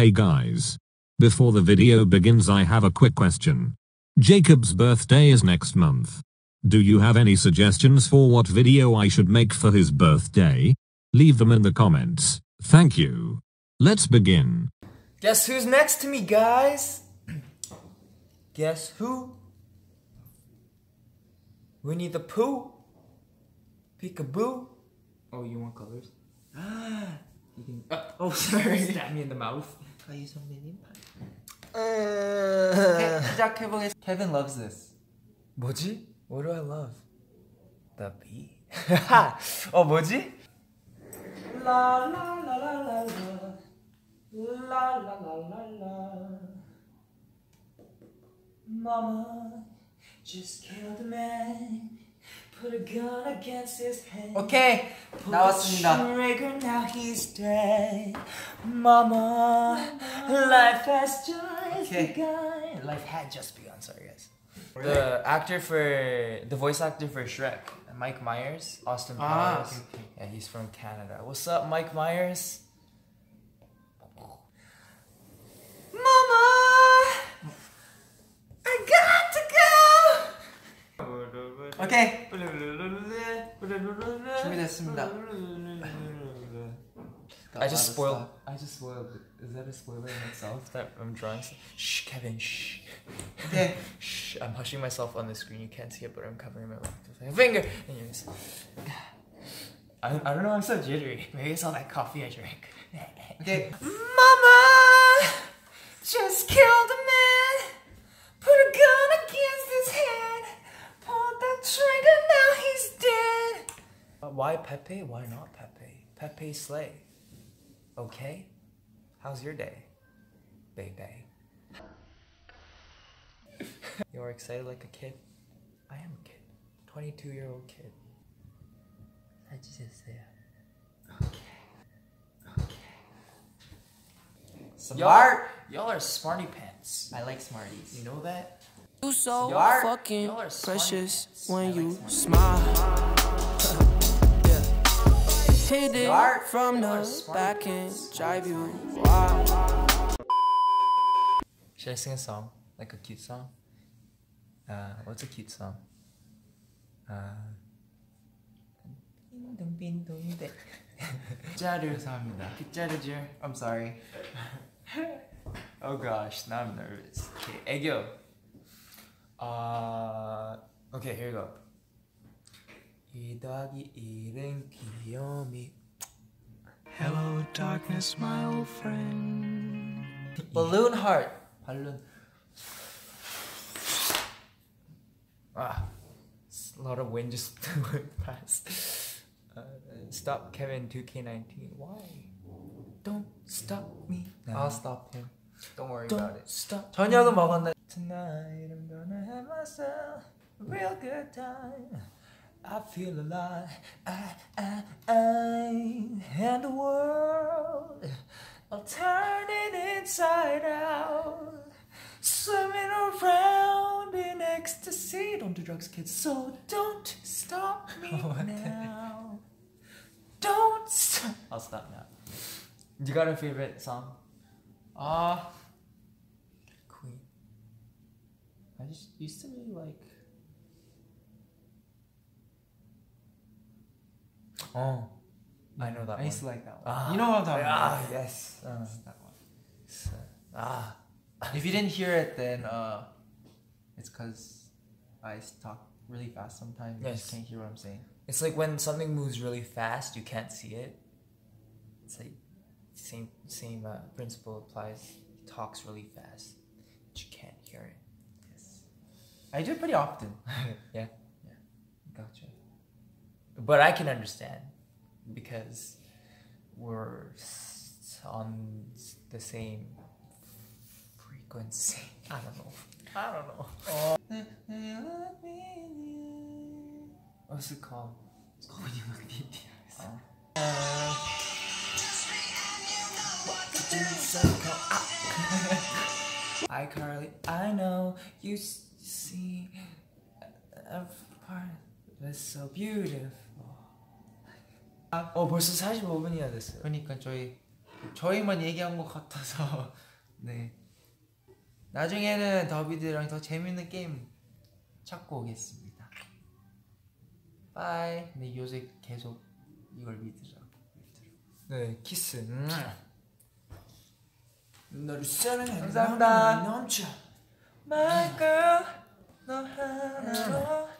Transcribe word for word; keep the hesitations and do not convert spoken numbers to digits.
Hey guys. Before the video begins, I have a quick question. Jacob's birthday is next month. Do you have any suggestions for what video I should make for his birthday? Leave them in the comments. Thank you. Let's begin. Guess who's next to me, guys? Guess who? Winnie the Pooh? Peekaboo? Oh, you want colors? Ah! You can, uh, oh, sorry. Stab me in the mouth. Why you so mean? Uh, Kevin loves this. 뭐지? What do I love? The bee. Oh, 뭐지? La la la la la la la la la la. Mama just killed a man. Put a gun against his head. Okay, 나왔습니다. Now he's dead. Mama, life has just okay. begun. Life had just begun. Sorry, guys. Really? The actor for the voice actor for Shrek, Mike Myers, Austin ah, Powers. Okay, okay. Yeah, he's from Canada. What's up, Mike Myers? Okay. I just spoiled. I just spoiled. Is that a spoiler in itself that I'm drawing? Shh, Kevin. Shh. Okay. Shh. I'm hushing myself on the screen. You can't see it, but I'm covering my mouth with my finger. Anyways, I I don't know. I'm so jittery. Maybe it's all that coffee I drank. Okay. Mama just killed a man. Put a gun against his head. Trigger, now he's dead. But why Pepe? Why not Pepe? Pepe slay. Okay? How's your day? Bebe. You're excited like a kid? I am a kid. twenty-two year old kid. I just say okay. Okay. Smart! Y'all are smarty pants. I like smarties. You know that? You so Yar. fucking Yar precious when you like smile. Yeah. Hit it Yar. from Yar. the Yar. back and drive you wild. Should I sing a song? Like a cute song? Uh, what's a cute song? Uh... I'm sorry. Oh gosh, now I'm nervous. Okay, 애교. Uh, okay, here we go. Hello, darkness, my old friend. Balloon heart. Balloon. Ah, it's a lot of wind just went past. Uh, stop Kevin two K nineteen. Why? Don't stop me. No. I'll stop him. Don't worry Don't about it. Stop. 저녁은 먹었나? Tonight I'm gonna have myself a real good time. I feel alive, I, I, I, and the world, I'll turn it inside out, swimming around in ecstasy. Don't do drugs, kids, so don't stop me now. Don't stop. I'll stop now. You got a favorite song? Ah. Uh, I just used to be like, oh, I know that I one. I used to like that one. Ah, you know what I'm talking about? Ah, yes. Uh, that one. So, ah. If you didn't hear it, then uh, it's because I talk really fast sometimes. Yes. You just can't hear what I'm saying. It's like when something moves really fast, you can't see it. It's like same same uh, principle applies. It talks really fast, but you can't hear it. I do it pretty often. Yeah. Yeah. Gotcha. But I can understand because we're on the same frequency. I don't know. I don't know. Oh. What's it called? It's called When You Look Deep in the Eyes. Oh. I, Carly, I know you. See, every part is so beautiful. 어 벌써 forty-five 분이야 됐어요. 그러니까 저희 저희만 얘기한 것 같아서 네 나중에는 더비들이랑 더 재밌는 게임 찾고 오겠습니다. 빠이. 근데 요새 계속 이걸 믿으라고. 네 키스. 음. 너를 사랑해. 감사합니다. My girl 너 하나로.